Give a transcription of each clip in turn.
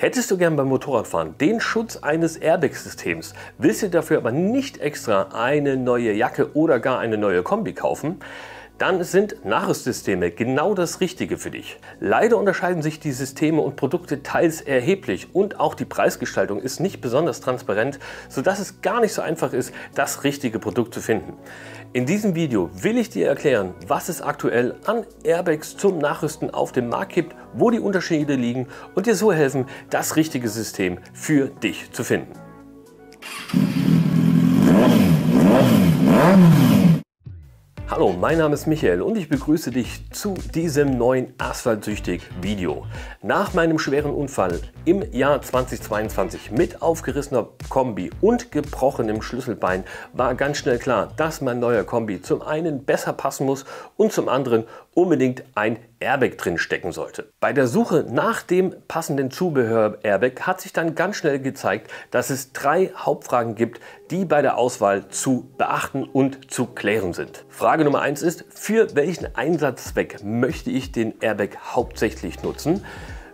Hättest du gern beim Motorradfahren den Schutz eines Airbag-Systems, willst du dafür aber nicht extra eine neue Jacke oder gar eine neue Kombi kaufen, dann sind Nachrüstsysteme genau das Richtige für dich. Leider unterscheiden sich die Systeme und Produkte teils erheblich und auch die Preisgestaltung ist nicht besonders transparent, sodass es gar nicht so einfach ist, das richtige Produkt zu finden. In diesem Video will ich dir erklären, was es aktuell an Airbags zum Nachrüsten auf dem Markt gibt, wo die Unterschiede liegen und dir so helfen, das richtige System für dich zu finden. Hallo, mein Name ist Michael und ich begrüße dich zu diesem neuen Asphaltsüchtig Video. Nach meinem schweren Unfall im Jahr 2022 mit aufgerissener Kombi und gebrochenem Schlüsselbein war ganz schnell klar, dass mein neuer Kombi zum einen besser passen muss und zum anderen unbedingt ein Airbag drin stecken sollte. Bei der Suche nach dem passenden Zubehör-Airbag hat sich dann ganz schnell gezeigt, dass es drei Hauptfragen gibt, die bei der Auswahl zu beachten und zu klären sind. Frage Nummer 1 ist, für welchen Einsatzzweck möchte ich den Airbag hauptsächlich nutzen?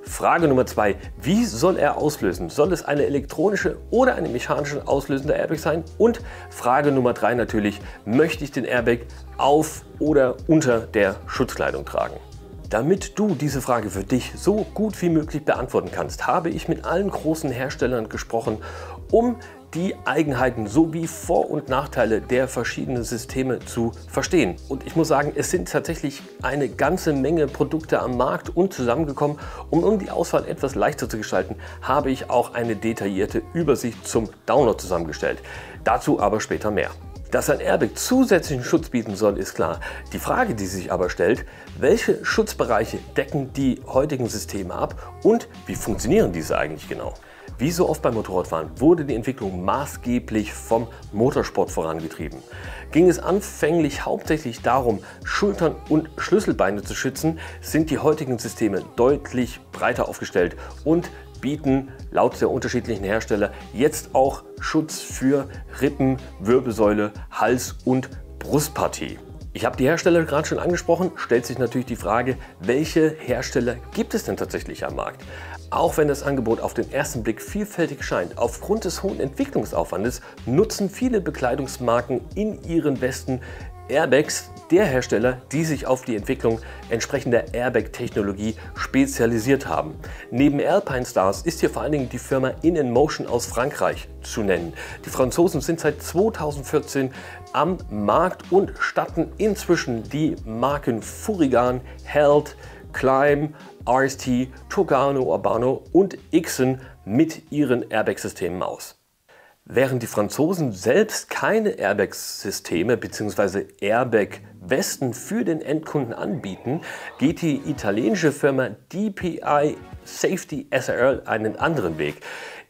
Frage Nummer 2, wie soll er auslösen? Soll es eine elektronische oder eine mechanische auslösende Airbag sein? Und Frage Nummer 3 natürlich, möchte ich den Airbag auf oder unter der Schutzkleidung tragen? Damit du diese Frage für dich so gut wie möglich beantworten kannst, habe ich mit allen großen Herstellern gesprochen, um die Eigenheiten sowie Vor- und Nachteile der verschiedenen Systeme zu verstehen. Und ich muss sagen, es sind tatsächlich eine ganze Menge Produkte am Markt und zusammengekommen. Und um die Auswahl etwas leichter zu gestalten, habe ich auch eine detaillierte Übersicht zum Download zusammengestellt. Dazu aber später mehr. Dass ein Airbag zusätzlichen Schutz bieten soll, ist klar. Die Frage, die sich aber stellt, welche Schutzbereiche decken die heutigen Systeme ab und wie funktionieren diese eigentlich genau? Wie so oft beim Motorradfahren wurde die Entwicklung maßgeblich vom Motorsport vorangetrieben. Ging es anfänglich hauptsächlich darum, Schultern und Schlüsselbeine zu schützen, sind die heutigen Systeme deutlich breiter aufgestellt und bieten laut der unterschiedlichen Hersteller jetzt auch Schutz für Rippen, Wirbelsäule, Hals und Brustpartie. Ich habe die Hersteller gerade schon angesprochen, stellt sich natürlich die Frage, welche Hersteller gibt es denn tatsächlich am Markt? Auch wenn das Angebot auf den ersten Blick vielfältig scheint, aufgrund des hohen Entwicklungsaufwandes nutzen viele Bekleidungsmarken in ihren Westen Airbags der Hersteller, die sich auf die Entwicklung entsprechender Airbag-Technologie spezialisiert haben. Neben Alpinestars ist hier vor allen Dingen die Firma In&Motion aus Frankreich zu nennen. Die Franzosen sind seit 2014 am Markt und statten inzwischen die Marken Furygan, Held, Climb, RST, Togano, Urbano und Ixon mit ihren Airbag-Systemen aus. Während die Franzosen selbst keine Airbag-Systeme bzw. Airbag-Westen für den Endkunden anbieten, geht die italienische Firma DPI Safety SRL einen anderen Weg.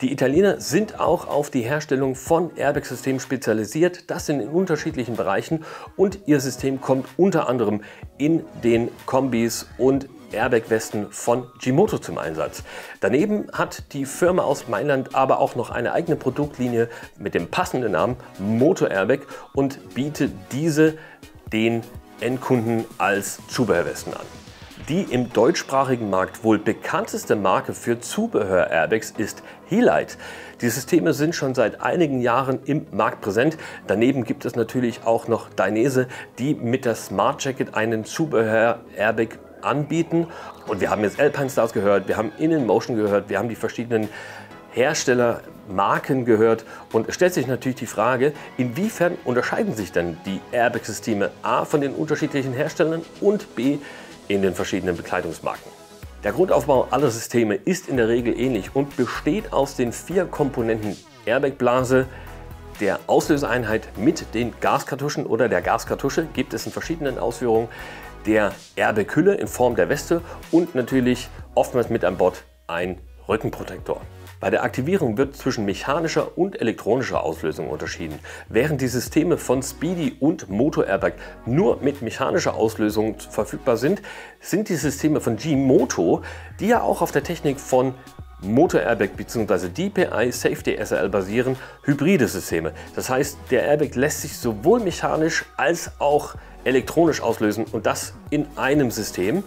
Die Italiener sind auch auf die Herstellung von Airbag-Systemen spezialisiert, das sind in unterschiedlichen Bereichen und ihr System kommt unter anderem in den Kombis und Airbag-Westen von Gimoto zum Einsatz. Daneben hat die Firma aus Mailand aber auch noch eine eigene Produktlinie mit dem passenden Namen Moto Airbag und bietet diese den Endkunden als Zubehörwesten an. Die im deutschsprachigen Markt wohl bekannteste Marke für Zubehör-Airbags ist Helite. Die Systeme sind schon seit einigen Jahren im Markt präsent. Daneben gibt es natürlich auch noch Dainese, die mit der Smart Jacket einen Zubehör-Airbag anbieten. Und wir haben jetzt Alpinestars gehört, wir haben In&Motion gehört, wir haben die verschiedenen Herstellermarken gehört. Und es stellt sich natürlich die Frage, inwiefern unterscheiden sich denn die Airbag-Systeme A von den unterschiedlichen Herstellern und B in den verschiedenen Bekleidungsmarken. Der Grundaufbau aller Systeme ist in der Regel ähnlich und besteht aus den 4 Komponenten Airbag-Blase, der Auslöseeinheit mit den Gaskartuschen oder der Gaskartusche, gibt es in verschiedenen Ausführungen, der Airbag-Hülle in Form der Weste und natürlich oftmals mit an Bord ein Rückenprotektor. Bei der Aktivierung wird zwischen mechanischer und elektronischer Auslösung unterschieden. Während die Systeme von Speedy und Moto Airbag nur mit mechanischer Auslösung verfügbar sind, sind die Systeme von Gimoto, die ja auch auf der Technik von Moto Airbag bzw. DPI Safety SRL basieren, hybride Systeme. Das heißt, der Airbag lässt sich sowohl mechanisch als auch elektronisch auslösen und das in einem System.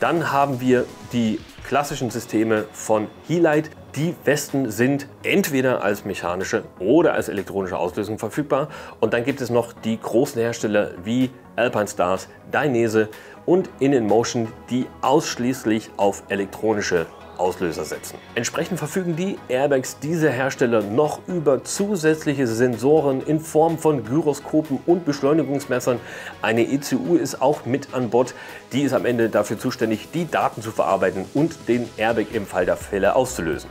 Dann haben wir die klassischen Systeme von Helite. Die Westen sind entweder als mechanische oder als elektronische Auslösung verfügbar. Und dann gibt es noch die großen Hersteller wie Alpinestars, Dainese und In&Motion, die ausschließlich auf elektronische Auslöser setzen. Entsprechend verfügen die Airbags dieser Hersteller noch über zusätzliche Sensoren in Form von Gyroskopen und Beschleunigungsmessern. Eine ECU ist auch mit an Bord. Die ist am Ende dafür zuständig, die Daten zu verarbeiten und den Airbag im Fall der Fälle auszulösen.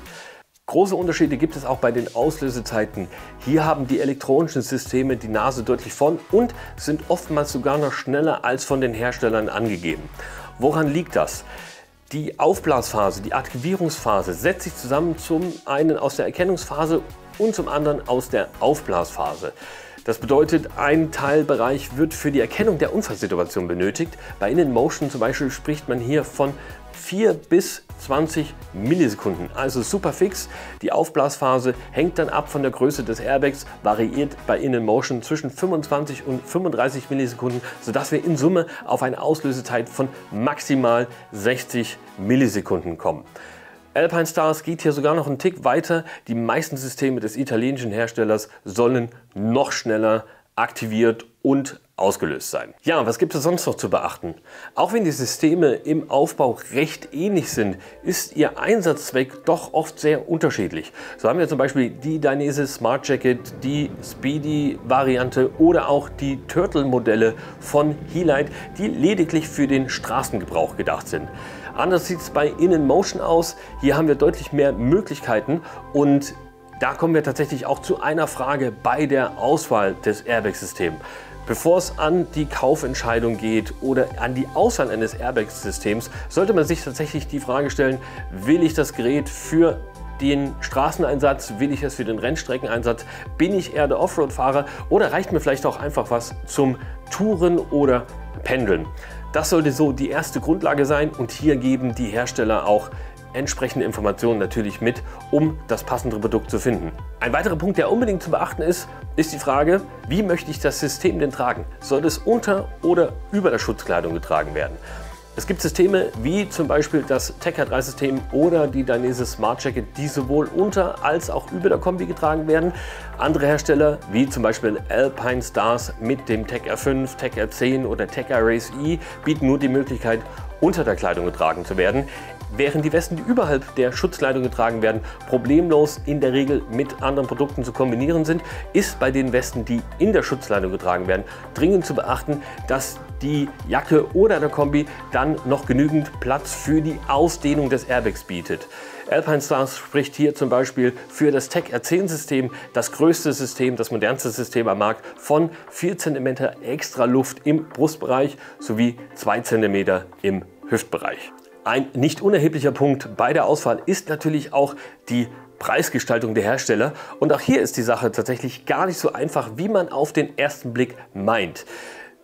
Große Unterschiede gibt es auch bei den Auslösezeiten. Hier haben die elektronischen Systeme die Nase deutlich vorn und sind oftmals sogar noch schneller als von den Herstellern angegeben. Woran liegt das? Die Aufblasphase, die Aktivierungsphase setzt sich zusammen zum einen aus der Erkennungsphase und zum anderen aus der Aufblasphase. Das bedeutet, ein Teilbereich wird für die Erkennung der Unfallsituation benötigt. Bei In&Motion zum Beispiel spricht man hier von 4 bis 20 Millisekunden, also super fix. Die Aufblasphase hängt dann ab von der Größe des Airbags, variiert bei In&Motion zwischen 25 und 35 Millisekunden, sodass wir in Summe auf eine Auslösezeit von maximal 60 Millisekunden kommen. Alpinestars geht hier sogar noch einen Tick weiter. Die meisten Systeme des italienischen Herstellers sollen noch schneller aktiviert und ausgelöst sein. Ja, was gibt es sonst noch zu beachten? Auch wenn die Systeme im Aufbau recht ähnlich sind, ist ihr Einsatzzweck doch oft sehr unterschiedlich. So haben wir zum Beispiel die Dainese Smart Jacket, die Speedy Variante oder auch die Turtle Modelle von Helite, die lediglich für den Straßengebrauch gedacht sind. Anders sieht es bei In&Motion aus. Hier haben wir deutlich mehr Möglichkeiten und da kommen wir tatsächlich auch zu einer Frage bei der Auswahl des Airbag-Systems. Bevor es an die Kaufentscheidung geht oder an die Auswahl eines Airbag-Systems, sollte man sich tatsächlich die Frage stellen, will ich das Gerät für den Straßeneinsatz, will ich es für den Rennstreckeneinsatz, bin ich eher der Offroad-Fahrer oder reicht mir vielleicht auch einfach was zum Touren oder Pendeln? Das sollte so die erste Grundlage sein und hier geben die Hersteller auch entsprechende Informationen natürlich mit, um das passende Produkt zu finden. Ein weiterer Punkt, der unbedingt zu beachten ist, ist die Frage, wie möchte ich das System denn tragen? Soll es unter oder über der Schutzkleidung getragen werden? Es gibt Systeme wie zum Beispiel das Tech-Air 3 System oder die Dainese Smart Jacket, die sowohl unter als auch über der Kombi getragen werden. Andere Hersteller wie zum Beispiel Alpinestars mit dem Tech-Air 5, Tech-Air 10 oder Tech-Air Race e bieten nur die Möglichkeit, unter der Kleidung getragen zu werden, während die Westen, die überhalb der Schutzkleidung getragen werden, problemlos in der Regel mit anderen Produkten zu kombinieren sind, ist bei den Westen, die in der Schutzkleidung getragen werden, dringend zu beachten, dass die Jacke oder der Kombi dann noch genügend Platz für die Ausdehnung des Airbags bietet. Alpinestars spricht hier zum Beispiel für das Tech-Air 10 System, das größte System, das modernste System am Markt, von 4 cm extra Luft im Brustbereich sowie 2 cm im Hüftbereich. Ein nicht unerheblicher Punkt bei der Auswahl ist natürlich auch die Preisgestaltung der Hersteller. Und auch hier ist die Sache tatsächlich gar nicht so einfach, wie man auf den ersten Blick meint.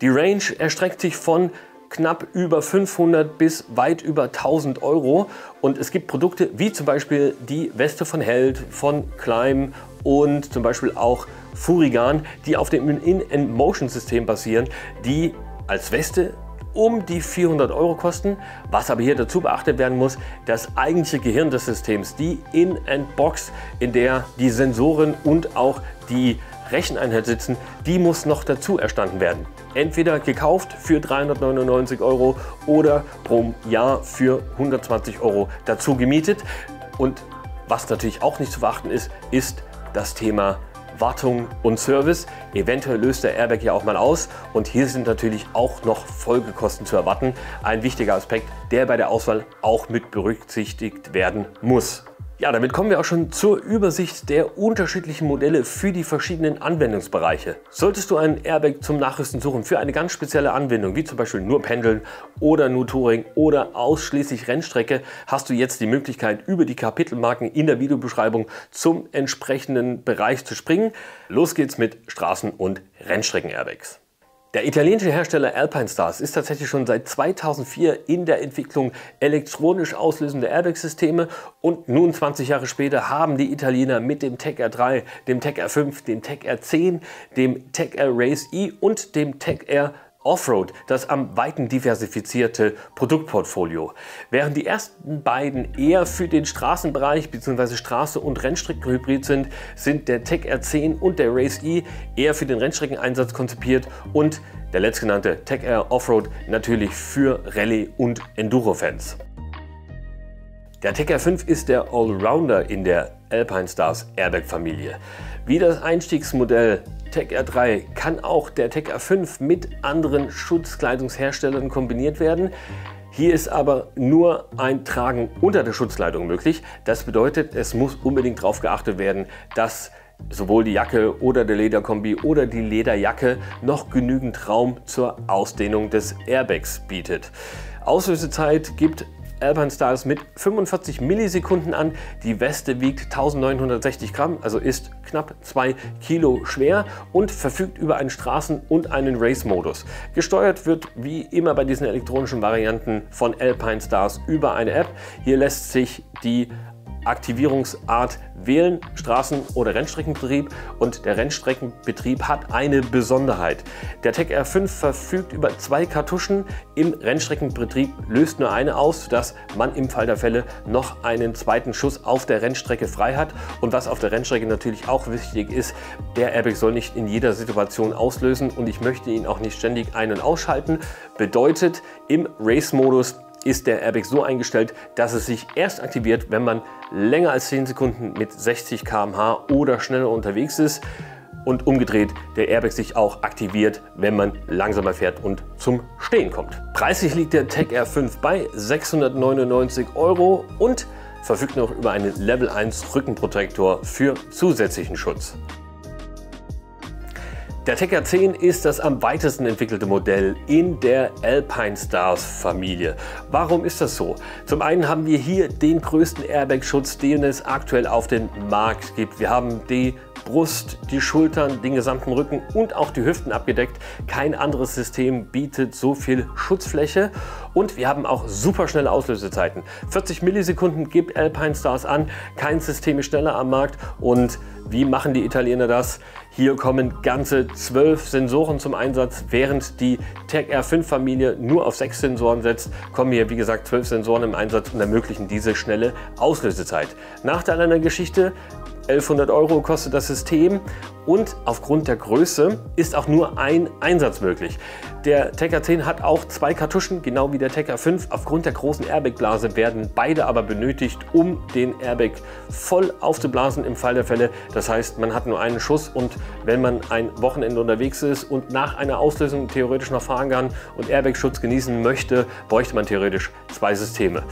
Die Range erstreckt sich von knapp über 500 bis weit über 1000 Euro. Und es gibt Produkte wie zum Beispiel die Weste von Held, von Climb und zum Beispiel auch Furygan, die auf dem In&Motion-System basieren, die als Weste um die 400 Euro kosten. Was aber hier dazu beachtet werden muss, das eigentliche Gehirn des Systems, die In&Box, in der die Sensoren und auch die Recheneinheit sitzen, die muss noch dazu erstanden werden. Entweder gekauft für 399 Euro oder pro Jahr für 120 Euro dazu gemietet. Und was natürlich auch nicht zu beachten ist, ist das Thema Wartung und Service. Eventuell löst der Airbag ja auch mal aus und hier sind natürlich auch noch Folgekosten zu erwarten. Ein wichtiger Aspekt, der bei der Auswahl auch mit berücksichtigt werden muss. Ja, damit kommen wir auch schon zur Übersicht der unterschiedlichen Modelle für die verschiedenen Anwendungsbereiche. Solltest du einen Airbag zum Nachrüsten suchen für eine ganz spezielle Anwendung, wie zum Beispiel nur Pendeln oder nur Touring oder ausschließlich Rennstrecke, hast du jetzt die Möglichkeit, über die Kapitelmarken in der Videobeschreibung zum entsprechenden Bereich zu springen. Los geht's mit Straßen- und Rennstrecken-Airbags. Der italienische Hersteller Alpinestars ist tatsächlich schon seit 2004 in der Entwicklung elektronisch auslösender Airbag-Systeme und nun 20 Jahre später haben die Italiener mit dem Tech-Air 3, dem Tech-Air 5, dem Tech-Air 10, dem Tech-Air Race e und dem Tech-Air Offroad, das am weiten diversifizierte Produktportfolio. Während die ersten beiden eher für den Straßenbereich bzw. Straße- und Rennstreckenhybrid sind, sind der Tech-Air 10 und der Race e eher für den Rennstreckeneinsatz konzipiert und der letztgenannte Tech-Air Offroad natürlich für Rallye- und Enduro-Fans. Der Tech-Air 5 ist der Allrounder in der Alpinestars Airbag-Familie. Wie das Einstiegsmodell Tech-Air 3 kann auch der Tech-Air 5 mit anderen Schutzkleidungsherstellern kombiniert werden. Hier ist aber nur ein Tragen unter der Schutzkleidung möglich. Das bedeutet, es muss unbedingt darauf geachtet werden, dass sowohl die Jacke oder der Lederkombi oder die Lederjacke noch genügend Raum zur Ausdehnung des Airbags bietet. Auslösezeit gibt Alpinestars mit 45 Millisekunden an. Die Weste wiegt 1960 Gramm, also ist knapp 2 Kilo schwer und verfügt über einen Straßen- und einen Race-Modus. Gesteuert wird wie immer bei diesen elektronischen Varianten von Alpinestars über eine App. Hier lässt sich die Aktivierungsart wählen, Straßen- oder Rennstreckenbetrieb, und der Rennstreckenbetrieb hat eine Besonderheit. Der Tech-Air 5 verfügt über 2 Kartuschen, im Rennstreckenbetrieb löst nur eine aus, sodass man im Fall der Fälle noch einen zweiten Schuss auf der Rennstrecke frei hat. Und was auf der Rennstrecke natürlich auch wichtig ist, der Airbag soll nicht in jeder Situation auslösen und ich möchte ihn auch nicht ständig ein- und ausschalten. Bedeutet, im Race-Modus ist der Airbag so eingestellt, dass es sich erst aktiviert, wenn man länger als 10 Sekunden mit 60 km/h oder schneller unterwegs ist, und umgedreht der Airbag sich auch aktiviert, wenn man langsamer fährt und zum Stehen kommt. Preislich liegt der Tech-Air 5 bei 699 € und verfügt noch über einen Level 1 Rückenprotektor für zusätzlichen Schutz. Der Tech-Air 10 ist das am weitesten entwickelte Modell in der Alpinestars-Familie. Warum ist das so? Zum einen haben wir hier den größten Airbag-Schutz, den es aktuell auf dem Markt gibt. Wir haben die Brust, die Schultern, den gesamten Rücken und auch die Hüften abgedeckt. Kein anderes System bietet so viel Schutzfläche und wir haben auch super schnelle Auslösezeiten. 40 Millisekunden gibt Alpinestars an, kein System ist schneller am Markt. Und wie machen die Italiener das? Hier kommen ganze 12 Sensoren zum Einsatz, während die Tech-Air 5 Familie nur auf 6 Sensoren setzt, kommen hier wie gesagt 12 Sensoren im Einsatz und ermöglichen diese schnelle Auslösezeit. Nachteil an der Geschichte: 1100 € kostet das System und aufgrund der Größe ist auch nur ein Einsatz möglich. Der Tech-Air 10 hat auch 2 Kartuschen, genau wie der Tech-Air 5. Aufgrund der großen Airbag-Blase werden beide aber benötigt, um den Airbag voll aufzublasen im Fall der Fälle. Das heißt, man hat nur einen Schuss und wenn man ein Wochenende unterwegs ist und nach einer Auslösung theoretisch noch fahren kann und Airbag-Schutz genießen möchte, bräuchte man theoretisch 2 Systeme.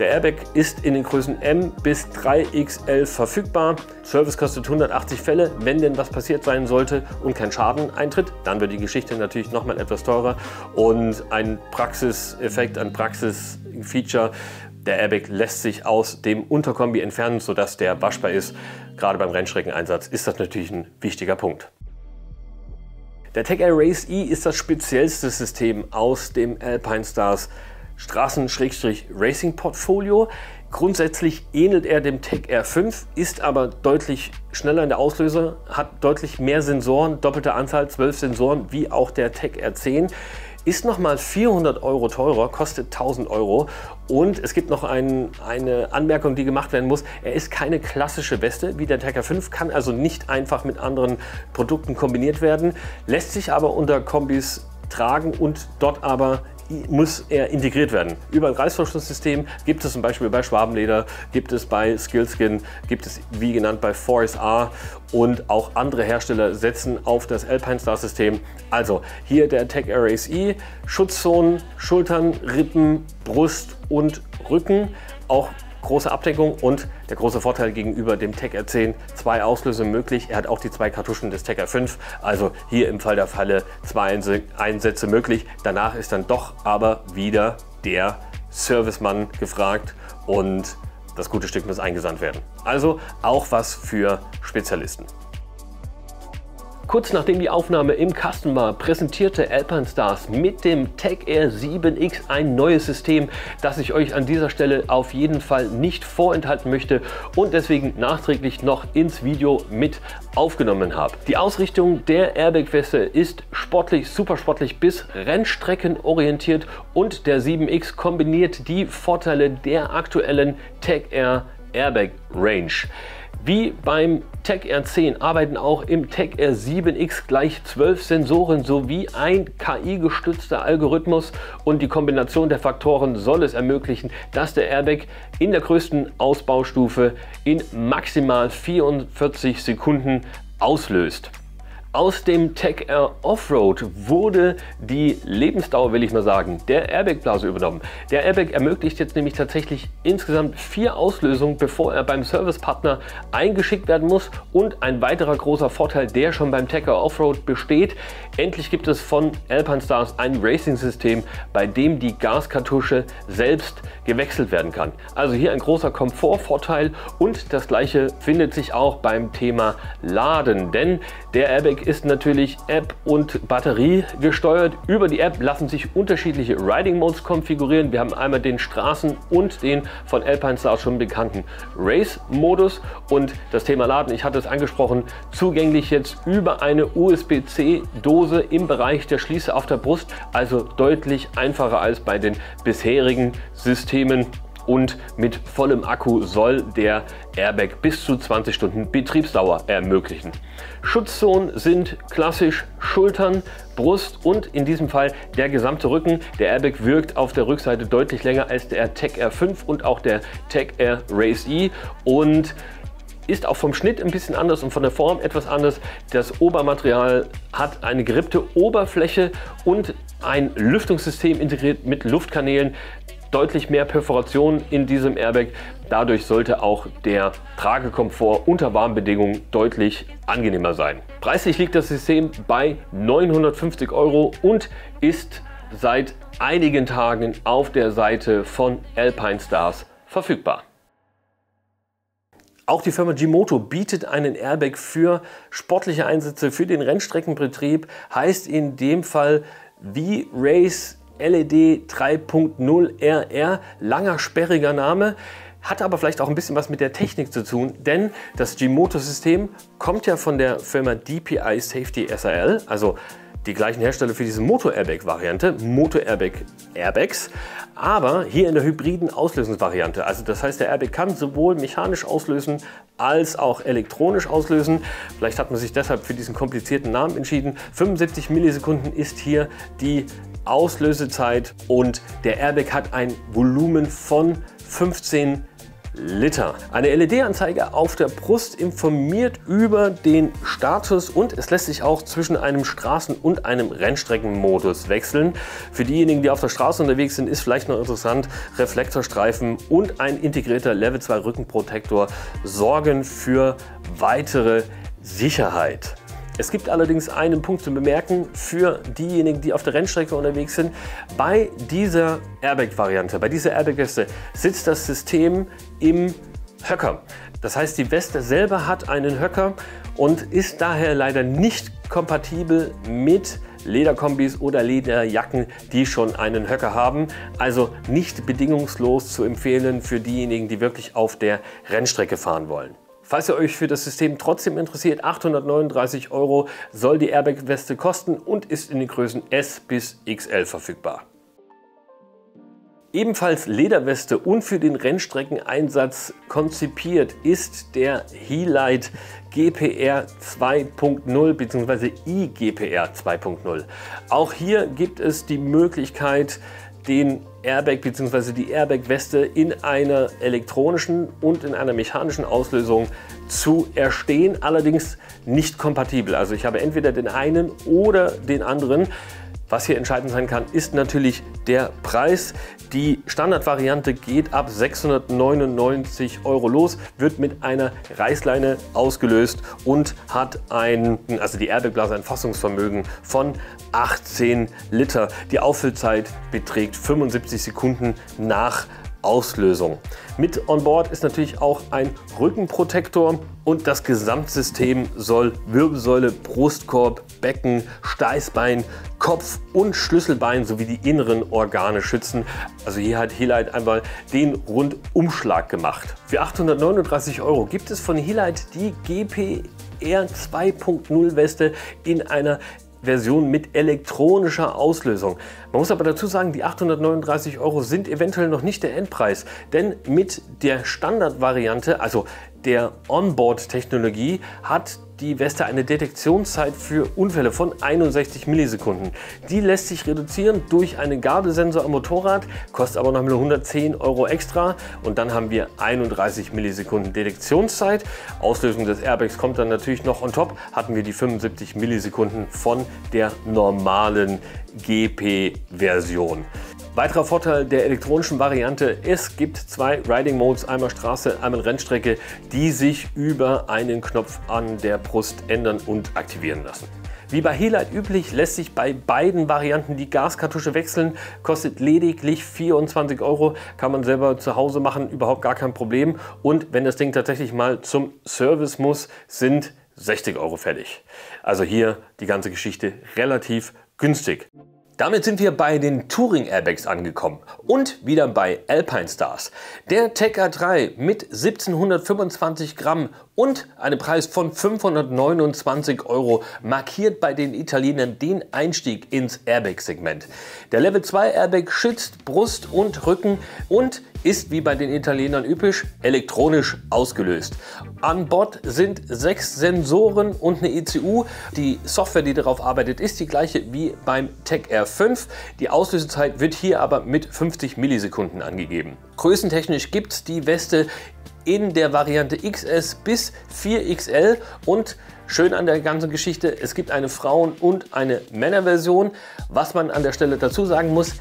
Der Airbag ist in den Größen M bis 3XL verfügbar. Service kostet 180 Fälle. Wenn denn was passiert sein sollte und kein Schaden eintritt, dann wird die Geschichte natürlich nochmal etwas teurer. Und ein Praxiseffekt, ein Praxisfeature: der Airbag lässt sich aus dem Unterkombi entfernen, sodass der waschbar ist. Gerade beim Rennstreckeneinsatz ist das natürlich ein wichtiger Punkt. Der Tech-Air Race e ist das speziellste System aus dem Alpinestars Straßen-Racing-Portfolio. Grundsätzlich ähnelt er dem Tech-Air 5, ist aber deutlich schneller in der Auslöse, hat deutlich mehr Sensoren, doppelte Anzahl, 12 Sensoren, wie auch der Tech-Air 10. Ist nochmal 400 € teurer, kostet 1000 € und es gibt noch eine Anmerkung, die gemacht werden muss. Er ist keine klassische Weste wie der Tech-Air 5, kann also nicht einfach mit anderen Produkten kombiniert werden, lässt sich aber unter Kombis tragen und dort aber muss er integriert werden. Über ein Reißverschlusssystem gibt es zum Beispiel bei Schwabenleder, gibt es bei SkillSkin, gibt es wie genannt bei 4SR und auch andere Hersteller setzen auf das Alpinestars-System. Also hier der Tech-Air Race e, Schutzzonen, Schultern, Rippen, Brust und Rücken, auch große Abdeckung und der große Vorteil gegenüber dem Tech-Air 10, 2 Auslöse möglich. Er hat auch die 2 Kartuschen des Tech-Air 5, also hier im Fall der Falle 2 Einsätze möglich. Danach ist dann doch aber wieder der Servicemann gefragt und das gute Stück muss eingesandt werden. Also auch was für Spezialisten. Kurz nachdem die Aufnahme im Kasten war, präsentierte Alpinestars mit dem Tech-Air 7x ein neues System, das ich euch an dieser Stelle auf jeden Fall nicht vorenthalten möchte und deswegen nachträglich noch ins Video mit aufgenommen habe. Die Ausrichtung der Airbag-Weste ist sportlich, super sportlich bis Rennstrecken orientiert und der 7x kombiniert die Vorteile der aktuellen Tech-Air Airbag Range. Wie beim Tech-Air 10 arbeiten auch im Tech-Air 7x gleich 12 Sensoren sowie ein KI-gestützter Algorithmus und die Kombination der Faktoren soll es ermöglichen, dass der Airbag in der größten Ausbaustufe in maximal 44 Sekunden auslöst. Aus dem Tech Air Offroad wurde die Lebensdauer, will ich mal sagen, der Airbag-Blase übernommen. Der Airbag ermöglicht jetzt nämlich tatsächlich insgesamt 4 Auslösungen, bevor er beim Servicepartner eingeschickt werden muss. Und ein weiterer großer Vorteil, der schon beim Tech Air Offroad besteht: Endlich gibt es von Alpinestars ein Racing-System, bei dem die Gaskartusche selbst gewechselt werden kann. Also hier ein großer Komfortvorteil und das gleiche findet sich auch beim Thema Laden, denn der Airbag ist natürlich App und Batterie gesteuert. Über die App lassen sich unterschiedliche Riding Modes konfigurieren. Wir haben einmal den Straßen- und den von Alpinestars schon bekannten Race-Modus und das Thema Laden, ich hatte es angesprochen, zugänglich jetzt über eine USB-C-Dose im Bereich der Schließe auf der Brust, also deutlich einfacher als bei den bisherigen Systemen. Und mit vollem Akku soll der Airbag bis zu 20 Stunden Betriebsdauer ermöglichen. Schutzzonen sind klassisch Schultern, Brust und in diesem Fall der gesamte Rücken. Der Airbag wirkt auf der Rückseite deutlich länger als der Tech-Air 5 und auch der Tech-Air Race e und ist auch vom Schnitt ein bisschen anders und von der Form etwas anders. Das Obermaterial hat eine gerippte Oberfläche und ein Lüftungssystem integriert mit Luftkanälen. Deutlich mehr Perforation in diesem Airbag. Dadurch sollte auch der Tragekomfort unter warmen Bedingungen deutlich angenehmer sein. Preislich liegt das System bei 950 € und ist seit einigen Tagen auf der Seite von Alpinestars verfügbar. Auch die Firma Gimoto bietet einen Airbag für sportliche Einsätze, für den Rennstreckenbetrieb, heißt in dem Fall V-Race LED 3.0 RR, langer sperriger Name, hat aber vielleicht auch ein bisschen was mit der Technik zu tun, denn das Gimoto-System kommt ja von der Firma DPI Safety SRL, also die gleichen Hersteller für diese Moto Airbag-Variante, Moto Airbags, aber hier in der hybriden Auslösungsvariante. Also das heißt, der Airbag kann sowohl mechanisch auslösen als auch elektronisch auslösen. Vielleicht hat man sich deshalb für diesen komplizierten Namen entschieden. 75 Millisekunden ist hier die Auslösezeit und der Airbag hat ein Volumen von 15 Liter. Eine LED-Anzeige auf der Brust informiert über den Status und es lässt sich auch zwischen einem Straßen- und einem Rennstreckenmodus wechseln. Für diejenigen, die auf der Straße unterwegs sind, ist vielleicht noch interessant, Reflektorstreifen und ein integrierter Level 2 Rückenprotektor sorgen für weitere Sicherheit. Es gibt allerdings einen Punkt zu bemerken für diejenigen, die auf der Rennstrecke unterwegs sind. Bei dieser Airbag-Variante, bei dieser Airbag-Weste sitzt das System im Höcker. Das heißt, die Weste selber hat einen Höcker und ist daher leider nicht kompatibel mit Lederkombis oder Lederjacken, die schon einen Höcker haben. Also nicht bedingungslos zu empfehlen für diejenigen, die wirklich auf der Rennstrecke fahren wollen. Falls ihr euch für das System trotzdem interessiert, 839 € soll die Airbag-Weste kosten und ist in den Größen S bis XL verfügbar. Ebenfalls Lederweste und für den Rennstreckeneinsatz konzipiert ist der Helite GPR 2.0 bzw. iGPR 2.0. Auch hier gibt es die Möglichkeit, den Airbag bzw. die Airbag-Weste in einer elektronischen und in einer mechanischen Auslösung zu erstehen, allerdings nicht kompatibel. Also ich habe entweder den einen oder den anderen. Was hier entscheidend sein kann, ist natürlich der Preis. Die Standardvariante geht ab 699 € los, wird mit einer Reißleine ausgelöst und hat die Airbagblase, ein Fassungsvermögen von 18 Liter. Die Auffüllzeit beträgt 75 Sekunden nach Auslösung. Mit on board ist natürlich auch ein Rückenprotektor und das Gesamtsystem soll Wirbelsäule, Brustkorb, Becken, Steißbein, Kopf und Schlüsselbein sowie die inneren Organe schützen. Also hier hat Helite einmal den Rundumschlag gemacht. Für 839 € gibt es von Helite die GPR 2.0 Weste in einer Version mit elektronischer Auslösung. Man muss aber dazu sagen, die 839 € sind eventuell noch nicht der Endpreis, denn mit der Standardvariante, also der Onboard-Technologie, hat die Weste eine Detektionszeit für Unfälle von 61 Millisekunden. Die lässt sich reduzieren durch einen Gabelsensor am Motorrad, kostet aber noch mal 110 € extra und dann haben wir 31 Millisekunden Detektionszeit. Auslösung des Airbags kommt dann natürlich noch on top, hatten wir die 75 Millisekunden von der normalen GP-Version. Weiterer Vorteil der elektronischen Variante, es gibt zwei Riding Modes, einmal Straße, einmal Rennstrecke, die sich über einen Knopf an der Brust ändern und aktivieren lassen. Wie bei Helite üblich lässt sich bei beiden Varianten die Gaskartusche wechseln, kostet lediglich 24 €, kann man selber zu Hause machen, überhaupt gar kein Problem. Und wenn das Ding tatsächlich mal zum Service muss, sind 60 € fällig. Also hier die ganze Geschichte relativ günstig. Damit sind wir bei den Touring-Airbags angekommen und wieder bei Alpinestars. Der Tech-Air 3 mit 1725 Gramm und einem Preis von 529 € markiert bei den Italienern den Einstieg ins Airbag-Segment. Der Level 2 Airbag schützt Brust und Rücken und ist wie bei den Italienern üblich elektronisch ausgelöst. An Bord sind 6 Sensoren und eine ECU. Die Software, die darauf arbeitet, ist die gleiche wie beim Tech-Air 5. Die Auslösezeit wird hier aber mit 50 Millisekunden angegeben. Größentechnisch gibt es die Weste in der Variante XS bis 4XL und schön an der ganzen Geschichte, es gibt eine Frauen- und eine Männerversion. Was man an der Stelle dazu sagen muss,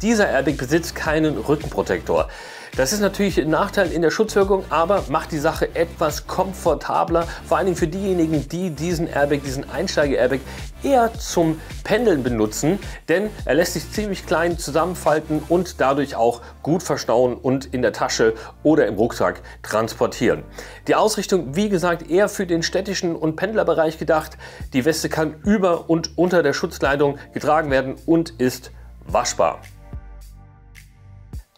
dieser Airbag besitzt keinen Rückenprotektor. Das ist natürlich ein Nachteil in der Schutzwirkung, aber macht die Sache etwas komfortabler, vor allen Dingen für diejenigen, die diesen Airbag, diesen Einsteiger-Airbag eher zum Pendeln benutzen, denn er lässt sich ziemlich klein zusammenfalten und dadurch auch gut verstauen und in der Tasche oder im Rucksack transportieren. Die Ausrichtung, wie gesagt, eher für den städtischen und Pendlerbereich gedacht. Die Weste kann über und unter der Schutzkleidung getragen werden und ist waschbar.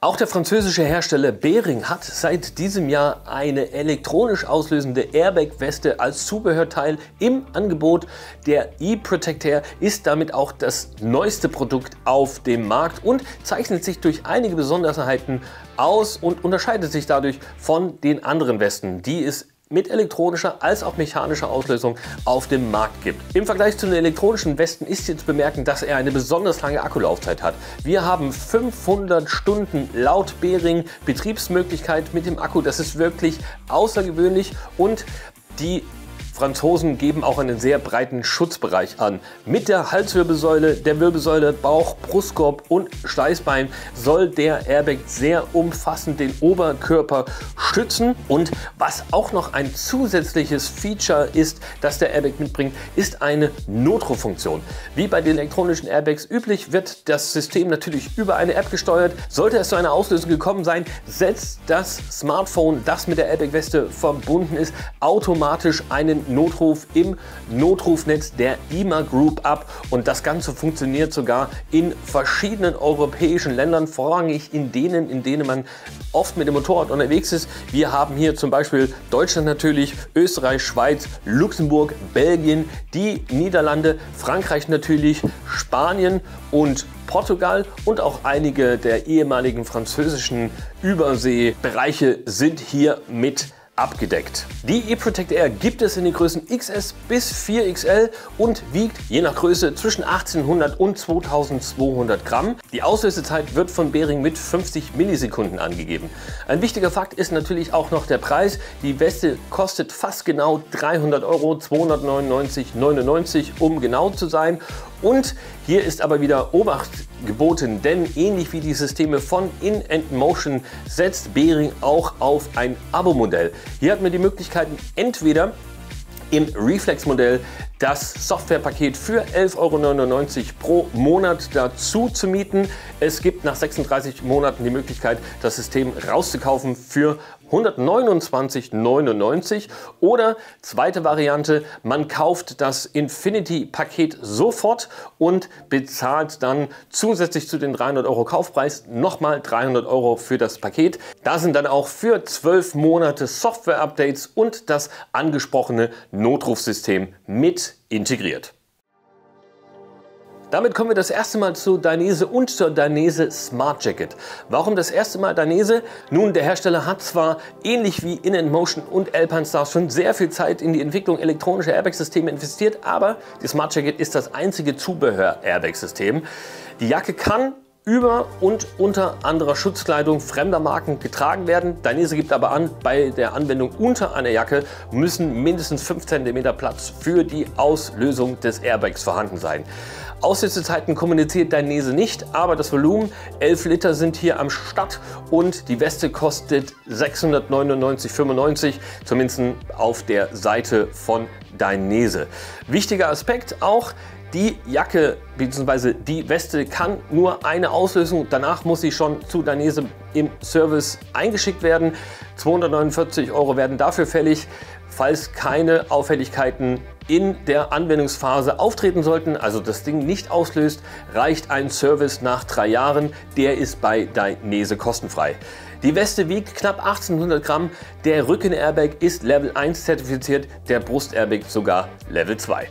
Auch der französische Hersteller Bering hat seit diesem Jahr eine elektronisch auslösende Airbag-Weste als Zubehörteil im Angebot. Der eProtect Air ist damit auch das neueste Produkt auf dem Markt und zeichnet sich durch einige Besonderheiten aus und unterscheidet sich dadurch von den anderen Westen, die es mit elektronischer als auch mechanischer Auslösung auf dem Markt gibt. Im Vergleich zu den elektronischen Westen ist hier zu bemerken, dass er eine besonders lange Akkulaufzeit hat. Wir haben 500 Stunden laut Bering Betriebsmöglichkeit mit dem Akku. Das ist wirklich außergewöhnlich und die Franzosen geben auch einen sehr breiten Schutzbereich an. Mit der Halswirbelsäule, der Wirbelsäule, Bauch, Brustkorb und Steißbein soll der Airbag sehr umfassend den Oberkörper schützen. Und was auch noch ein zusätzliches Feature ist, das der Airbag mitbringt, ist eine Notruffunktion. Wie bei den elektronischen Airbags üblich wird das System natürlich über eine App gesteuert. Sollte es zu einer Auslösung gekommen sein, setzt das Smartphone, das mit der Airbag-Weste verbunden ist, automatisch einen Notruf im Notrufnetz der IMA Group ab und das Ganze funktioniert sogar in verschiedenen europäischen Ländern, vorrangig in denen, in denen man oft mit dem Motorrad unterwegs ist. Wir haben hier zum Beispiel Deutschland natürlich, Österreich, Schweiz, Luxemburg, Belgien, die Niederlande, Frankreich natürlich, Spanien und Portugal und auch einige der ehemaligen französischen Überseebereiche sind hier mit abgedeckt. Die eProtect Air gibt es in den Größen XS bis 4XL und wiegt je nach Größe zwischen 1800 und 2200 Gramm. Die Auslösezeit wird von Bering mit 50 Millisekunden angegeben. Ein wichtiger Fakt ist natürlich auch noch der Preis. Die Weste kostet fast genau 300 €, 299,99 € um genau zu sein. Und hier ist aber wieder Obacht geboten, denn ähnlich wie die Systeme von In&Motion setzt Bering auch auf ein Abo-Modell. Hier hat man die Möglichkeiten, entweder im Reflex-Modell das Softwarepaket für 11,99 € pro Monat dazu zu mieten. Es gibt nach 36 Monaten die Möglichkeit, das System rauszukaufen für 129,99 € oder zweite Variante, man kauft das Infinity-Paket sofort und bezahlt dann zusätzlich zu den 300 € Kaufpreis nochmal 300 € für das Paket. Da sind dann auch für 12 Monate Software-Updates und das angesprochene Notrufsystem mit integriert. Damit kommen wir das erste Mal zu Dainese und zur Dainese Smart Jacket. Warum das erste Mal Dainese? Nun, der Hersteller hat zwar ähnlich wie In&Motion und Alpinestars schon sehr viel Zeit in die Entwicklung elektronischer Airbag-Systeme investiert, aber die Smart Jacket ist das einzige Zubehör-Airbag-System. Die Jacke kann über und unter anderer Schutzkleidung fremder Marken getragen werden. Dainese gibt aber an, bei der Anwendung unter einer Jacke müssen mindestens 5 cm Platz für die Auslösung des Airbags vorhanden sein. Aussätzezeiten kommuniziert Dainese nicht, aber das Volumen 11 Liter sind hier am Start und die Weste kostet 699,95 €, zumindest auf der Seite von Dainese. Wichtiger Aspekt auch, die Jacke bzw. die Weste kann nur eine Auslösung, danach muss sie schon zu Dainese im Service eingeschickt werden. 249 € werden dafür fällig, falls keine Auffälligkeiten in der Anwendungsphase auftreten sollten, also das Ding nicht auslöst, reicht ein Service nach 3 Jahren, der ist bei Dainese kostenfrei. Die Weste wiegt knapp 1800 Gramm, der Rücken-Airbag ist Level 1 zertifiziert, der Brust-Airbag sogar Level 2.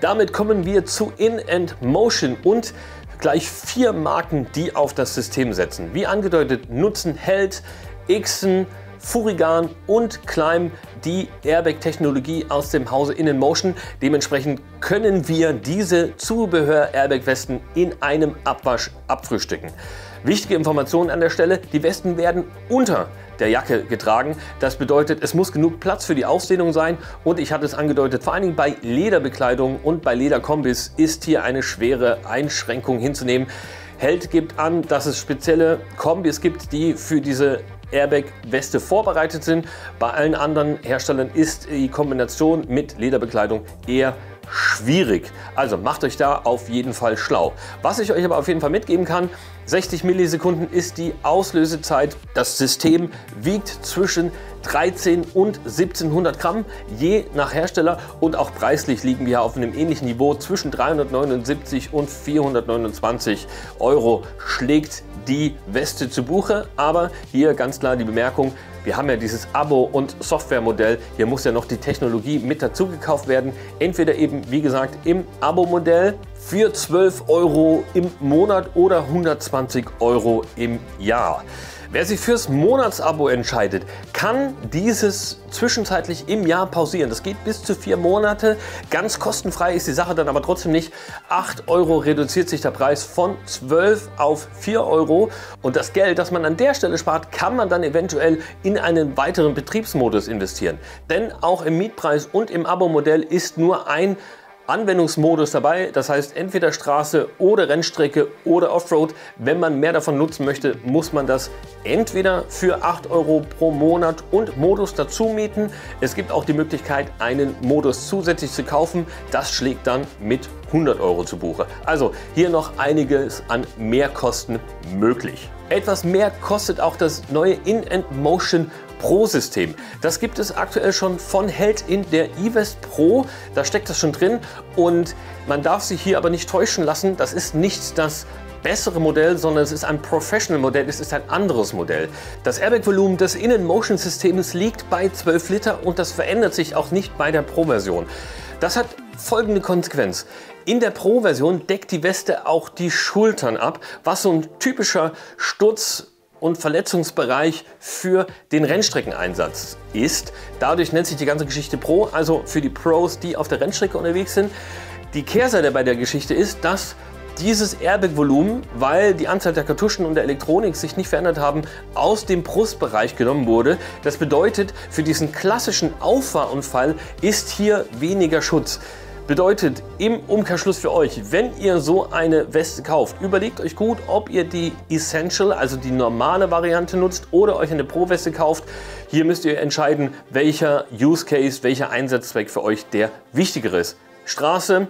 Damit kommen wir zu In&Motion und gleich 4 Marken, die auf das System setzen. Wie angedeutet nutzen Held, Ixon, Furygan und Climb die Airbag-Technologie aus dem Hause In&Motion. Dementsprechend können wir diese Zubehör-Airbag-Westen in einem Abwasch abfrühstücken. Wichtige Informationen an der Stelle, die Westen werden unter der Jacke getragen. Das bedeutet, es muss genug Platz für die Ausdehnung sein und ich hatte es angedeutet, vor allen Dingen bei Lederbekleidung und bei Lederkombis ist hier eine schwere Einschränkung hinzunehmen. Held gibt an, dass es spezielle Kombis gibt, die für diese Airbag-Weste vorbereitet sind. Bei allen anderen Herstellern ist die Kombination mit Lederbekleidung eher schwierig. Also macht euch da auf jeden Fall schlau. Was ich euch aber auf jeden Fall mitgeben kann, 60 Millisekunden ist die Auslösezeit. Das System wiegt zwischen 13 und 1700 Gramm, je nach Hersteller und auch preislich liegen wir auf einem ähnlichen Niveau. Zwischen 379 und 429 € schlägt die Weste zu Buche, aber hier ganz klar die Bemerkung, wir haben ja dieses Abo- und Softwaremodell, hier muss ja noch die Technologie mit dazu gekauft werden, entweder eben wie gesagt im Abo-Modell für 12 € im Monat oder 120 € im Jahr. Wer sich fürs Monatsabo entscheidet, kann dieses zwischenzeitlich im Jahr pausieren. Das geht bis zu 4 Monate. Ganz kostenfrei ist die Sache dann aber trotzdem nicht. 8 € reduziert sich der Preis von 12 auf 4 € und das Geld, das man an der Stelle spart, kann man dann eventuell in einen weiteren Betriebsmodus investieren. Denn auch im Mietpreis und im Abo-Modell ist nur ein Anwendungsmodus dabei, das heißt entweder Straße oder Rennstrecke oder Offroad. Wenn man mehr davon nutzen möchte, muss man das entweder für 8 € pro Monat und Modus dazu mieten. Es gibt auch die Möglichkeit, einen Modus zusätzlich zu kaufen. Das schlägt dann mit 100 € zu Buche. Also hier noch einiges an Mehrkosten möglich. Etwas mehr kostet auch das neue In&Motion Pro-System. Das gibt es aktuell schon von Held in der eVest Pro, da steckt das schon drin und man darf sich hier aber nicht täuschen lassen, das ist nicht das bessere Modell, sondern es ist ein Professional-Modell, es ist ein anderes Modell. Das Airbag-Volumen des In&Motion-Systems liegt bei 12 Liter und das verändert sich auch nicht bei der Pro-Version. Das hat folgende Konsequenz. In der Pro-Version deckt die Weste auch die Schultern ab, was so ein typischer Sturz- und Verletzungsbereich für den Rennstreckeneinsatz ist. Dadurch nennt sich die ganze Geschichte Pro, also für die Pros, die auf der Rennstrecke unterwegs sind. Die Kehrseite bei der Geschichte ist, dass dieses Airbag-Volumen, weil die Anzahl der Kartuschen und der Elektronik sich nicht verändert haben, aus dem Brustbereich genommen wurde. Das bedeutet, für diesen klassischen Auffahrunfall ist hier weniger Schutz. Bedeutet im Umkehrschluss für euch, wenn ihr so eine Weste kauft, überlegt euch gut, ob ihr die Essential, also die normale Variante nutzt oder euch eine Pro-Weste kauft. Hier müsst ihr entscheiden, welcher Use Case, welcher Einsatzzweck für euch der wichtigere ist. Straße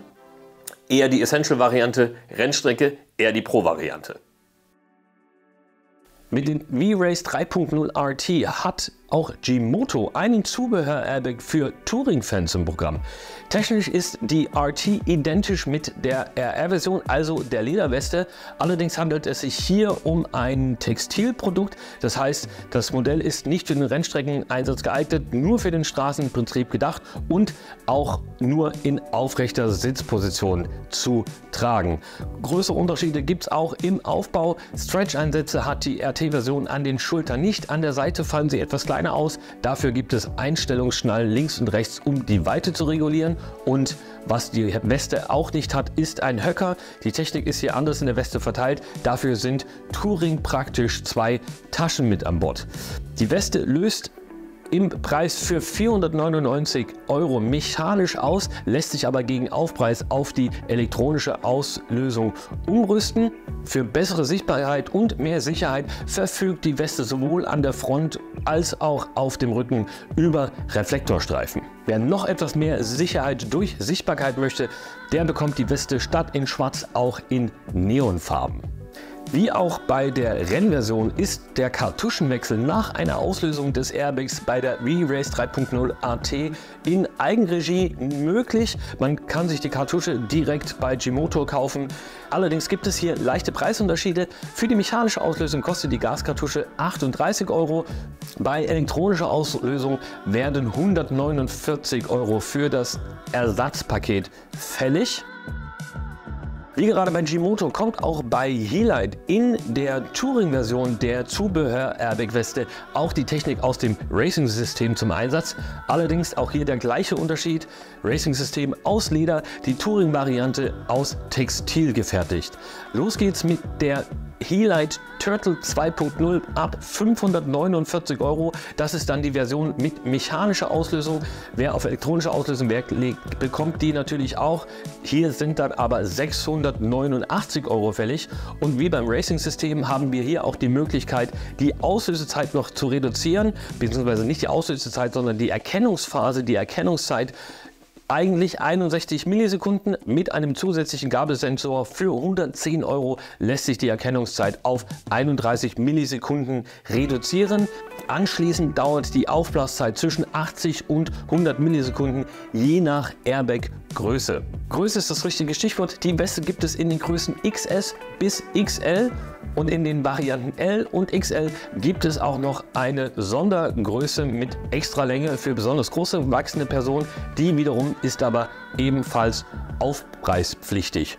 eher die Essential-Variante, Rennstrecke eher die Pro-Variante. Mit dem V-Race 3.0 RT hat auch Gimoto einen Zubehör-Airbag für Touring-Fans im Programm. Technisch ist die RT identisch mit der RR-Version, also der Lederweste. Allerdings handelt es sich hier um ein Textilprodukt. Das heißt, das Modell ist nicht für den Rennstreckeneinsatz geeignet, nur für den Straßenbetrieb gedacht und auch nur in aufrechter Sitzposition zu tragen. Größere Unterschiede gibt es auch im Aufbau. Stretch-Einsätze hat die RT-Version an den Schultern nicht. An der Seite fallen sie etwas kleiner aus. Dafür gibt es Einstellungsschnallen links und rechts, um die Weite zu regulieren. Und was die Weste auch nicht hat, ist ein Höcker. Die Technik ist hier anders in der Weste verteilt. Dafür sind Touring praktisch zwei Taschen mit an Bord. Die Weste löst im Preis für 499 € mechanisch aus, lässt sich aber gegen Aufpreis auf die elektronische Auslösung umrüsten. Für bessere Sichtbarkeit und mehr Sicherheit verfügt die Weste sowohl an der Front als auch auf dem Rücken über Reflektorstreifen. Wer noch etwas mehr Sicherheit durch Sichtbarkeit möchte, der bekommt die Weste statt in Schwarz auch in Neonfarben. Wie auch bei der Rennversion ist der Kartuschenwechsel nach einer Auslösung des Airbags bei der V-Race 3.0 RT in Eigenregie möglich. Man kann sich die Kartusche direkt bei Gimoto kaufen. Allerdings gibt es hier leichte Preisunterschiede. Für die mechanische Auslösung kostet die Gaskartusche 38 €. Bei elektronischer Auslösung werden 149 € für das Ersatzpaket fällig. Wie gerade bei Gimoto kommt auch bei Helite in der Touring-Version der Zubehör-Airbag-Weste auch die Technik aus dem Racing-System zum Einsatz. Allerdings auch hier der gleiche Unterschied. Racing-System aus Leder, die Touring-Variante aus Textil gefertigt. Los geht's mit der Helite Turtle 2.0 ab 549 €. Das ist dann die Version mit mechanischer Auslösung. Wer auf elektronische Auslösung Wert legt, bekommt die natürlich auch. Hier sind dann aber 689 € fällig. Und wie beim Racing-System haben wir hier auch die Möglichkeit, die Auslösezeit noch zu reduzieren, beziehungsweise nicht die Auslösezeit, sondern die Erkennungsphase, die Erkennungszeit. Eigentlich 61 Millisekunden mit einem zusätzlichen Gabelsensor für 110 € lässt sich die Erkennungszeit auf 31 Millisekunden reduzieren. Anschließend dauert die Aufblaszeit zwischen 80 und 100 Millisekunden je nach Airbag-Größe. Größe ist das richtige Stichwort. Die Weste gibt es in den Größen XS bis XL. Und in den Varianten L und XL gibt es auch noch eine Sondergröße mit extra Länge für besonders große wachsende Personen. Die wiederum ist aber ebenfalls aufpreispflichtig.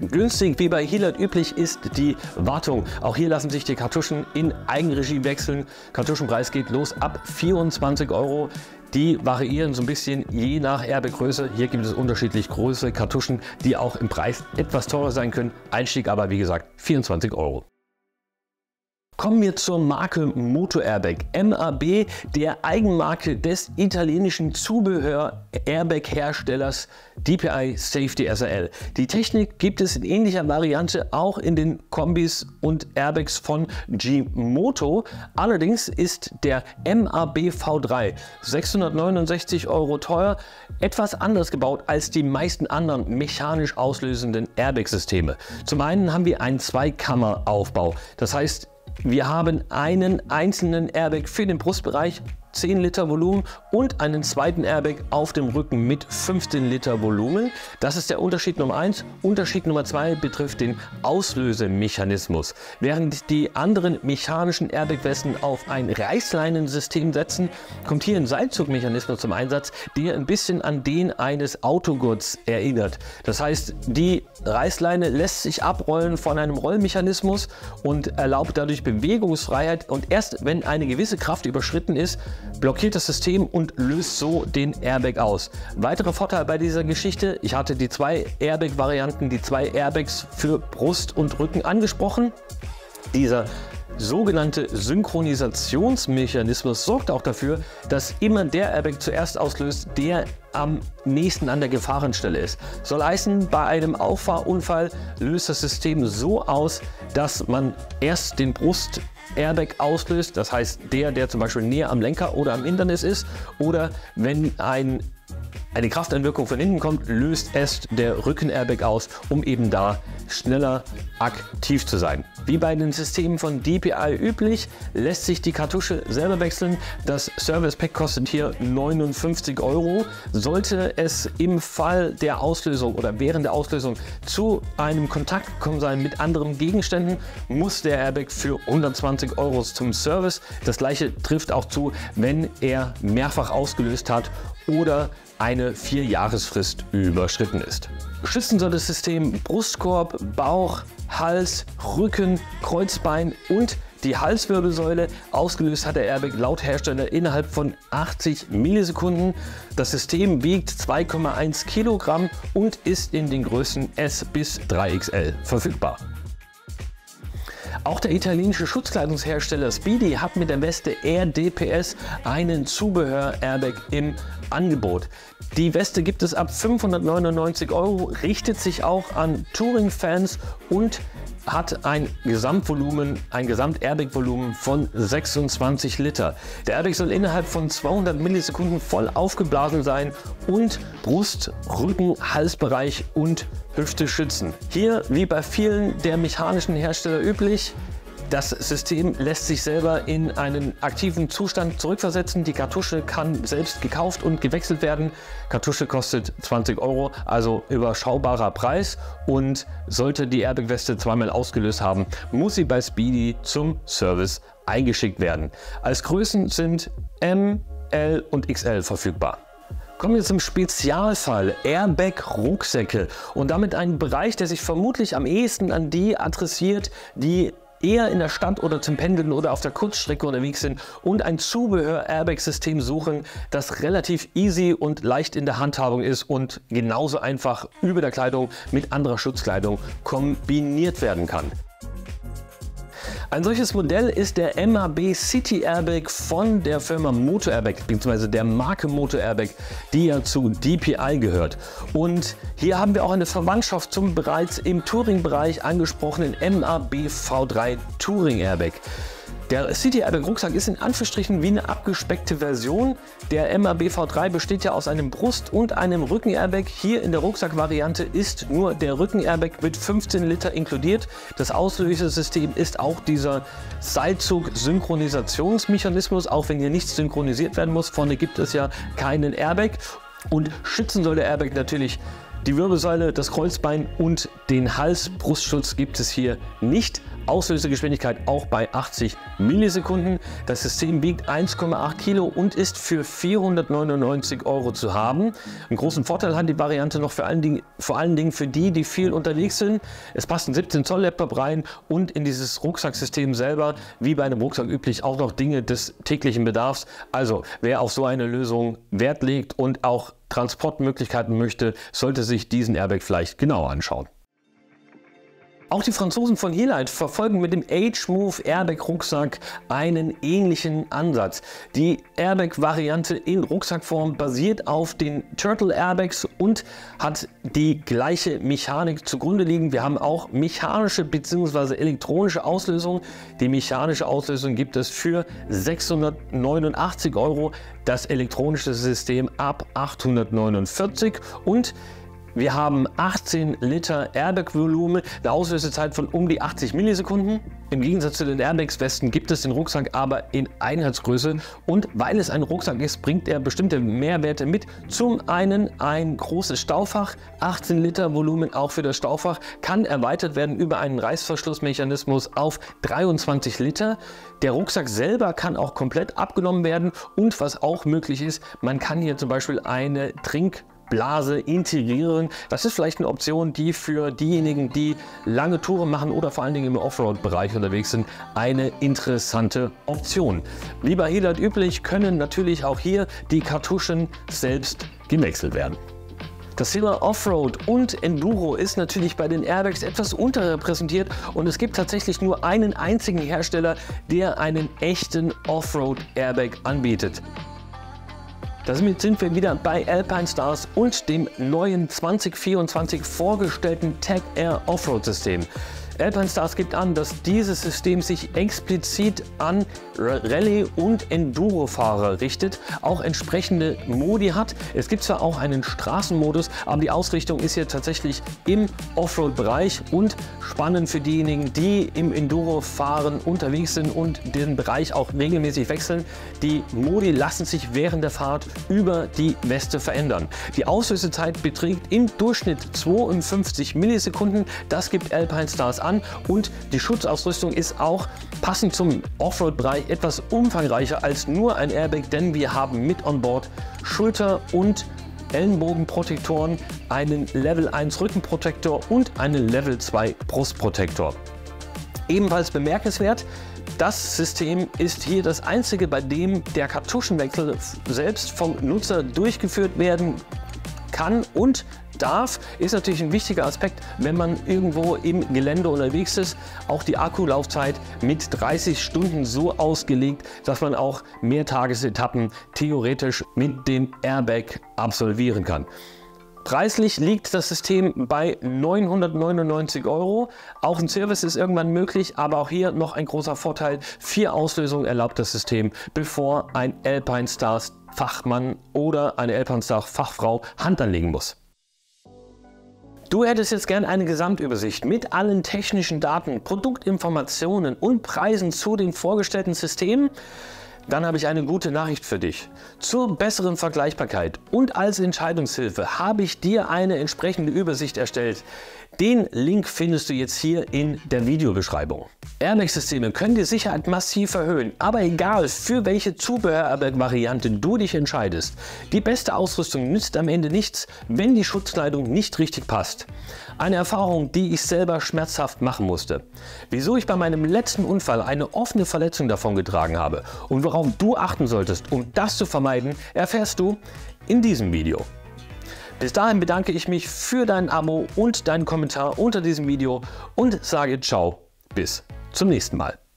Günstig wie bei Helite üblich ist die Wartung. Auch hier lassen sich die Kartuschen in Eigenregie wechseln. Kartuschenpreis geht los ab 24 €. Die variieren so ein bisschen je nach Airbag-Größe. Hier gibt es unterschiedlich große Kartuschen, die auch im Preis etwas teurer sein können. Einstieg aber wie gesagt 24 €. Kommen wir zur Marke Moto Airbag, MAB, der Eigenmarke des italienischen Zubehör-Airbag-Herstellers DPI Safety SRL. Die Technik gibt es in ähnlicher Variante auch in den Kombis und Airbags von Gimoto. Allerdings ist der MAB V3 669 € teuer, etwas anders gebaut als die meisten anderen mechanisch auslösenden Airbag-Systeme. Zum einen haben wir einen Zweikammer-Aufbau, das heißt, wir haben einen einzelnen Airbag für den Brustbereich, 10 Liter Volumen, und einen zweiten Airbag auf dem Rücken mit 15 Liter Volumen. Das ist der Unterschied Nummer 1. Unterschied Nummer 2 betrifft den Auslösemechanismus. Während die anderen mechanischen Airbag-Westen auf ein Reißleinensystem setzen, kommt hier ein Seilzugmechanismus zum Einsatz, der ein bisschen an den eines Autogurts erinnert. Das heißt, die Reißleine lässt sich abrollen von einem Rollmechanismus und erlaubt dadurch Bewegungsfreiheit, und erst wenn eine gewisse Kraft überschritten ist, blockiert das System und löst so den Airbag aus. Weiterer Vorteil bei dieser Geschichte: ich hatte die zwei Airbag-Varianten, die zwei Airbags für Brust und Rücken angesprochen. Dieser sogenannte Synchronisationsmechanismus sorgt auch dafür, dass immer der Airbag zuerst auslöst, der am nächsten an der Gefahrenstelle ist. Soll heißen, bei einem Auffahrunfall löst das System so aus, dass man erst den Brust-Airbag auslöst, das heißt der zum Beispiel näher am Lenker oder am Hindernis ist, oder wenn eine Krafteinwirkung von hinten kommt, löst erst der Rücken-Airbag aus, um eben da schneller aktiv zu sein. Wie bei den Systemen von DPI üblich, lässt sich die Kartusche selber wechseln. Das Service Pack kostet hier 59 €. Sollte es im Fall der Auslösung oder während der Auslösung zu einem Kontakt gekommen sein mit anderen Gegenständen, muss der Airbag für 120 € zum Service. Das gleiche trifft auch zu, wenn er mehrfach ausgelöst hat oder eine 4-Jahresfrist überschritten ist. Schützen soll das System Brustkorb, Bauch, Hals, Rücken, Kreuzbein und die Halswirbelsäule. Ausgelöst hat der Airbag laut Hersteller innerhalb von 80 Millisekunden. Das System wiegt 2,1 Kilogramm und ist in den Größen S bis 3XL verfügbar. Auch der italienische Schutzkleidungshersteller Speedy hat mit der Weste RDPS einen Zubehör-Airbag im Angebot. Die Weste gibt es ab 599 €, richtet sich auch an Touring-Fans und hat ein Gesamt-Airbag-Volumen von 26 Liter. Der Airbag soll innerhalb von 200 Millisekunden voll aufgeblasen sein und Brust-, Rücken-, Halsbereich und Hüfte schützen. Hier, wie bei vielen der mechanischen Hersteller üblich, das System lässt sich selber in einen aktiven Zustand zurückversetzen. Die Kartusche kann selbst gekauft und gewechselt werden. Kartusche kostet 20 €, also überschaubarer Preis. Und sollte die Airbag-Weste zweimal ausgelöst haben, muss sie bei Speedy zum Service eingeschickt werden. Als Größen sind M, L und XL verfügbar. Kommen wir zum Spezialfall Airbag-Rucksäcke und damit einen Bereich, der sich vermutlich am ehesten an die adressiert, die eher in der Stadt oder zum Pendeln oder auf der Kurzstrecke unterwegs sind und ein Zubehör-Airbag-System suchen, das relativ easy und leicht in der Handhabung ist und genauso einfach über der Kleidung mit anderer Schutzkleidung kombiniert werden kann. Ein solches Modell ist der MAB City Airbag von der Firma Moto Airbag bzw. der Marke Moto Airbag, die ja zu DPI gehört. Und hier haben wir auch eine Verwandtschaft zum bereits im Touring-Bereich angesprochenen MAB V3 Touring Airbag. Der City Airbag Rucksack ist in Anführungsstrichen wie eine abgespeckte Version. Der MAB V3 besteht ja aus einem Brust- und einem Rücken-Airbag. Hier in der Rucksack-Variante ist nur der Rücken-Airbag mit 15 Liter inkludiert. Das Auslösesystem ist auch dieser Seilzug-Synchronisationsmechanismus, auch wenn hier nichts synchronisiert werden muss. Vorne gibt es ja keinen Airbag. Und schützen soll der Airbag natürlich die Wirbelsäule, das Kreuzbein und den Hals. Brustschutz gibt es hier nicht. Auslösegeschwindigkeit auch bei 80 Millisekunden. Das System wiegt 1,8 Kilo und ist für 499 € zu haben. Einen großen Vorteil hat die Variante noch vor allen Dingen für die, die viel unterwegs sind. Es passt ein 17 Zoll Laptop rein und in dieses Rucksacksystem selber, wie bei einem Rucksack üblich, auch noch Dinge des täglichen Bedarfs. Also wer auf so eine Lösung Wert legt und auch Transportmöglichkeiten möchte, sollte sich diesen Airbag vielleicht genauer anschauen. Auch die Franzosen von Helite verfolgen mit dem H-Move Airbag Rucksack einen ähnlichen Ansatz. Die Airbag Variante in Rucksackform basiert auf den Turtle Airbags und hat die gleiche Mechanik zugrunde liegen. Wir haben auch mechanische bzw. elektronische Auslösung. Die mechanische Auslösung gibt es für 689 €, das elektronische System ab 849 und wir haben 18 Liter Airbag-Volumen, eine Auslösezeit von um die 80 Millisekunden. Im Gegensatz zu den Airbags-Westen gibt es den Rucksack aber in Einheitsgröße. Und weil es ein Rucksack ist, bringt er bestimmte Mehrwerte mit. Zum einen ein großes Staufach, 18 Liter Volumen auch für das Staufach, kann erweitert werden über einen Reißverschlussmechanismus auf 23 Liter. Der Rucksack selber kann auch komplett abgenommen werden. Und was auch möglich ist, man kann hier zum Beispiel eine Trinkblase integrieren. Das ist vielleicht eine Option, die für diejenigen, die lange Touren machen oder vor allen Dingen im Offroad-Bereich unterwegs sind, eine interessante Option. Wie bei Helite üblich können natürlich auch hier die Kartuschen selbst gewechselt werden. Das Thema Offroad und Enduro ist natürlich bei den Airbags etwas unterrepräsentiert und es gibt tatsächlich nur einen einzigen Hersteller, der einen echten Offroad-Airbag anbietet. Damit sind wir wieder bei Alpinestars und dem neuen 2024 vorgestellten Tech-Air Offroad-System. Alpinestars gibt an, dass dieses System sich explizit an Rallye- und Enduro-Fahrer richtet, auch entsprechende Modi hat. Es gibt zwar auch einen Straßenmodus, aber die Ausrichtung ist hier tatsächlich im Offroad-Bereich und spannend für diejenigen, die im Enduro-Fahren unterwegs sind und den Bereich auch regelmäßig wechseln. Die Modi lassen sich während der Fahrt über die Weste verändern. Die Auslösezeit beträgt im Durchschnitt 52 Millisekunden. Das gibt Alpinestars an. Und die Schutzausrüstung ist auch passend zum Offroad-Bereich etwas umfangreicher als nur ein Airbag, denn wir haben mit an Bord Schulter- und Ellenbogenprotektoren, einen Level 1 Rückenprotektor und einen Level 2 Brustprotektor. Ebenfalls bemerkenswert, das System ist hier das einzige, bei dem der Kartuschenwechsel selbst vom Nutzer durchgeführt werden kann und darf, ist natürlich ein wichtiger Aspekt, wenn man irgendwo im Gelände unterwegs ist. Auch die Akkulaufzeit mit 30 Stunden so ausgelegt, dass man auch Mehrtagesetappen theoretisch mit dem Airbag absolvieren kann. Preislich liegt das System bei 999 €. Auch ein Service ist irgendwann möglich, aber auch hier noch ein großer Vorteil. 4 Auslösungen erlaubt das System, bevor ein Alpinestars-Fachmann oder eine Alpinestars-Fachfrau Hand anlegen muss. Du hättest jetzt gern eine Gesamtübersicht mit allen technischen Daten, Produktinformationen und Preisen zu den vorgestellten Systemen? Dann habe ich eine gute Nachricht für dich. Zur besseren Vergleichbarkeit und als Entscheidungshilfe habe ich dir eine entsprechende Übersicht erstellt. Den Link findest du jetzt hier in der Videobeschreibung. Airbag-Systeme können die Sicherheit massiv erhöhen, aber egal für welche Zubehör-Airbag-Variante du dich entscheidest, die beste Ausrüstung nützt am Ende nichts, wenn die Schutzkleidung nicht richtig passt. Eine Erfahrung, die ich selber schmerzhaft machen musste. Wieso ich bei meinem letzten Unfall eine offene Verletzung davongetragen habe und worauf du achten solltest, um das zu vermeiden, erfährst du in diesem Video. Bis dahin bedanke ich mich für dein Abo und deinen Kommentar unter diesem Video und sage ciao, bis zum nächsten Mal.